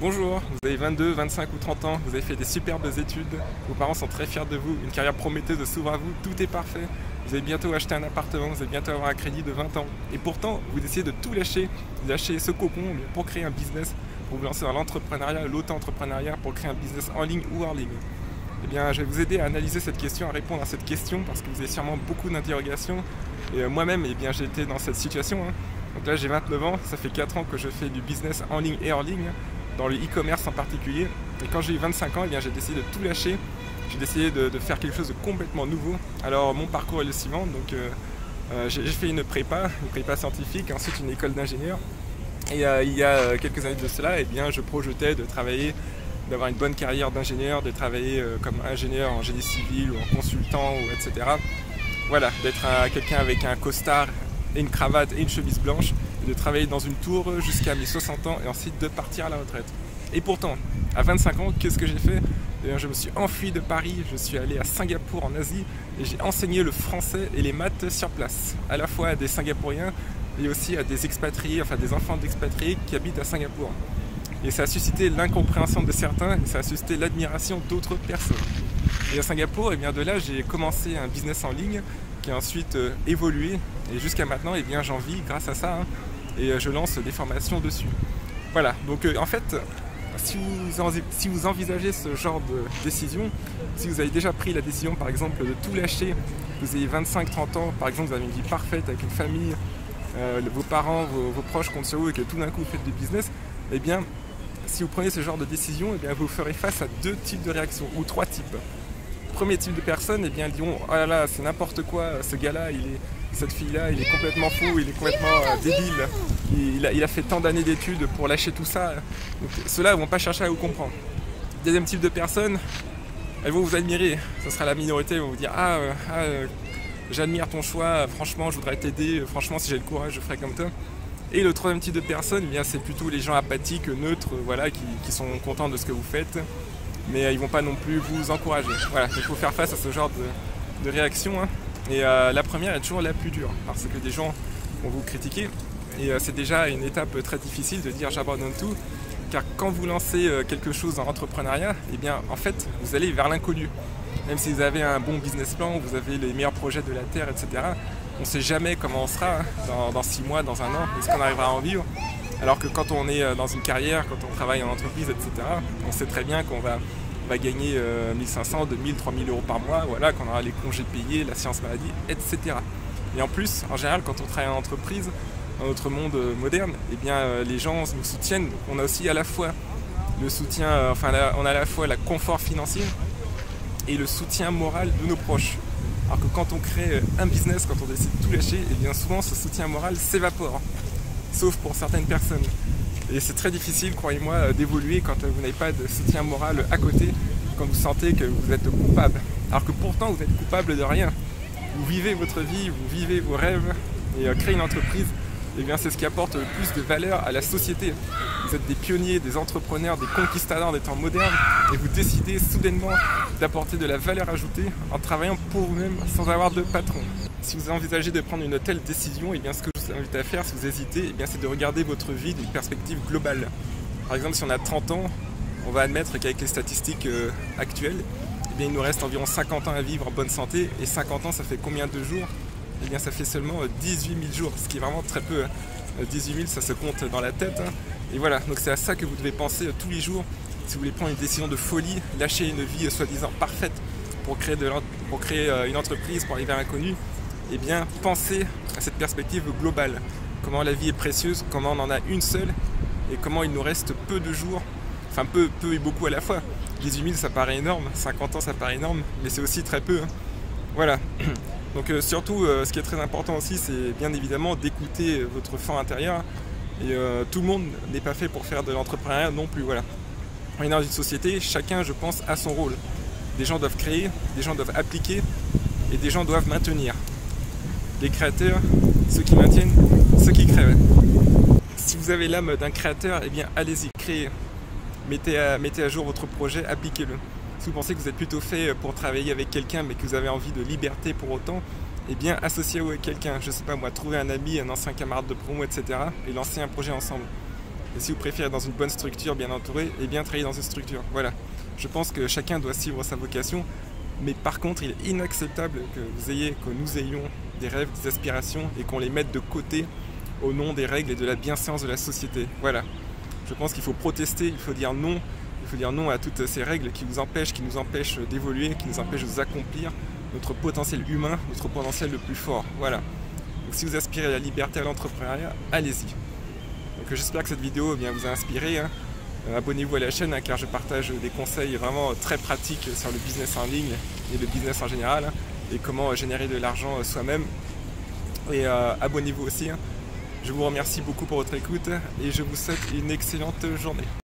Bonjour, vous avez 22, 25 ou 30 ans, vous avez fait des superbes études, vos parents sont très fiers de vous, une carrière prometteuse s'ouvre à vous, tout est parfait, vous allez bientôt acheter un appartement, vous allez bientôt avoir un crédit de 20 ans. Et pourtant, vous décidez de tout lâcher, de lâcher ce cocon pour créer un business, pour vous lancer dans l'entrepreneuriat, l'auto-entrepreneuriat, pour créer un business en ligne ou hors ligne. Eh bien, je vais vous aider à analyser cette question, à répondre à cette question, parce que vous avez sûrement beaucoup d'interrogations. Et moi-même, eh bien, j'ai été dans cette situation. Donc là, j'ai 29 ans, ça fait 4 ans que je fais du business en ligne et hors ligne, dans le e-commerce en particulier. Et quand j'ai eu 25 ans, eh bien, j'ai décidé de tout lâcher. J'ai décidé de faire quelque chose de complètement nouveau. Alors, mon parcours est le suivant. Donc, j'ai fait une prépa scientifique, ensuite une école d'ingénieur. Et il y a quelques années de cela, eh bien, je projetais de travailler, d'avoir une bonne carrière d'ingénieur, de travailler comme ingénieur en génie civil ou en consultant, ou etc. Voilà, d'être quelqu'un avec un costard et une cravate et une chemise blanche, et de travailler dans une tour jusqu'à mes 60 ans et ensuite de partir à la retraite. Et pourtant, à 25 ans, qu'est-ce que j'ai fait? Je me suis enfui de Paris, je suis allé à Singapour en Asie et j'ai enseigné le français et les maths sur place, à la fois à des Singapouriens et aussi à des expatriés, enfin des enfants d'expatriés qui habitent à Singapour. Et ça a suscité l'incompréhension de certains et ça a suscité l'admiration d'autres personnes. Et à Singapour, eh bien de là, j'ai commencé un business en ligne qui a ensuite évolué. Et jusqu'à maintenant, eh bien j'en vis grâce à ça. Et je lance des formations dessus. Voilà, donc en fait, si vous envisagez ce genre de décision, si vous avez déjà pris la décision par exemple de tout lâcher, vous avez 25-30 ans, par exemple vous avez une vie parfaite avec une famille, vos parents, vos proches comptent sur vous et que tout d'un coup vous faites du business, eh bien, si vous prenez ce genre de décision, eh bien, vous ferez face à 2 types de réactions, ou 3 types. Premier type de personnes, eh bien, elles diront « Oh là là, c'est n'importe quoi, ce gars-là, cette fille-là, il est complètement fou, il est complètement débile, il a fait tant d'années d'études pour lâcher tout ça. » Ceux-là ne vont pas chercher à vous comprendre. Deuxième type de personnes, elles vont vous admirer. Ce sera la minorité, elles vont vous dire « Ah, j'admire ton choix, franchement, je voudrais t'aider, franchement, si j'ai le courage, je ferai comme toi. » Et le troisième type de personnes, eh bien c'est plutôt les gens apathiques, neutres, voilà, qui sont contents de ce que vous faites, mais ils ne vont pas non plus vous encourager. Voilà, il faut faire face à ce genre de réaction. Hein. Et la première est toujours la plus dure, parce que des gens vont vous critiquer, et c'est déjà une étape très difficile de dire j'abandonne tout, car quand vous lancez quelque chose dans l'entrepreneuriat, eh bien en fait vous allez vers l'inconnu. Même si vous avez un bon business plan, vous avez les meilleurs projets de la Terre, etc., on ne sait jamais comment on sera dans 6 mois, dans 1 an, est-ce qu'on arrivera à en vivre? Alors que quand on est dans une carrière, quand on travaille en entreprise, etc., on sait très bien qu'on va gagner 1500, 2000, 3000 euros par mois, voilà, qu'on aura les congés payés, la science maladie, etc. Et en plus, en général, quand on travaille en entreprise, dans notre monde moderne, eh bien, les gens nous soutiennent. On a aussi à la fois le soutien, enfin, on a à la fois le confort financier et le soutien moral de nos proches. Alors que quand on crée un business, quand on décide de tout lâcher, et bien souvent ce soutien moral s'évapore, sauf pour certaines personnes. Et c'est très difficile, croyez-moi, d'évoluer quand vous n'avez pas de soutien moral à côté, quand vous sentez que vous êtes coupable. Alors que pourtant vous êtes coupable de rien. Vous vivez votre vie, vous vivez vos rêves, et créer une entreprise, et bien c'est ce qui apporte le plus de valeur à la société. Vous êtes des pionniers, des entrepreneurs, des conquistadors des temps modernes et vous décidez soudainement d'apporter de la valeur ajoutée en travaillant pour vous-même sans avoir de patron. Si vous envisagez de prendre une telle décision, et bien ce que je vous invite à faire si vous hésitez, c'est de regarder votre vie d'une perspective globale. Par exemple, si on a 30 ans, on va admettre qu'avec les statistiques actuelles, et bien, il nous reste environ 50 ans à vivre en bonne santé et 50 ans ça fait combien de jours? Eh bien ça fait seulement 18 000 jours, ce qui est vraiment très peu. 18 000, ça se compte dans la tête. Et voilà, donc c'est à ça que vous devez penser tous les jours. Si vous voulez prendre une décision de folie, lâcher une vie soi-disant parfaite pour créer, une entreprise, pour arriver à l'inconnu, eh bien pensez à cette perspective globale. Comment la vie est précieuse, comment on en a une seule, et comment il nous reste peu de jours, enfin peu et beaucoup à la fois. 18 000, ça paraît énorme, 50 ans, ça paraît énorme, mais c'est aussi très peu. Voilà. Donc surtout, ce qui est très important aussi, c'est bien évidemment d'écouter votre fort intérieur. Et tout le monde n'est pas fait pour faire de l'entrepreneuriat non plus, voilà. On est dans une société, chacun, je pense, a son rôle. Des gens doivent créer, des gens doivent appliquer, et des gens doivent maintenir. Les créateurs, ceux qui maintiennent, ceux qui créent. Si vous avez l'âme d'un créateur, eh bien allez-y, créez. Mettez à jour votre projet, appliquez-le. Si vous pensez que vous êtes plutôt fait pour travailler avec quelqu'un mais que vous avez envie de liberté pour autant, eh bien associez-vous avec quelqu'un, je sais pas moi, trouvez un ami, un ancien camarade de promo, etc. et lancez un projet ensemble. Et si vous préférez dans une bonne structure, bien entourée, et bien travailler dans cette structure. Voilà. Je pense que chacun doit suivre sa vocation. Mais par contre, il est inacceptable que vous ayez, que nous ayons des rêves, des aspirations et qu'on les mette de côté au nom des règles et de la bienséance de la société. Voilà. Je pense qu'il faut protester, il faut dire non. Il faut dire non à toutes ces règles qui vous empêchent, qui nous empêchent d'évoluer, qui nous empêchent d'accomplir notre potentiel humain, notre potentiel le plus fort. Voilà. Donc si vous aspirez à la liberté, à l'entrepreneuriat, allez-y. Donc j'espère que cette vidéo vous a inspiré. Abonnez-vous à la chaîne car je partage des conseils vraiment très pratiques sur le business en ligne et le business en général et comment générer de l'argent soi-même. Et abonnez-vous aussi. Je vous remercie beaucoup pour votre écoute et je vous souhaite une excellente journée.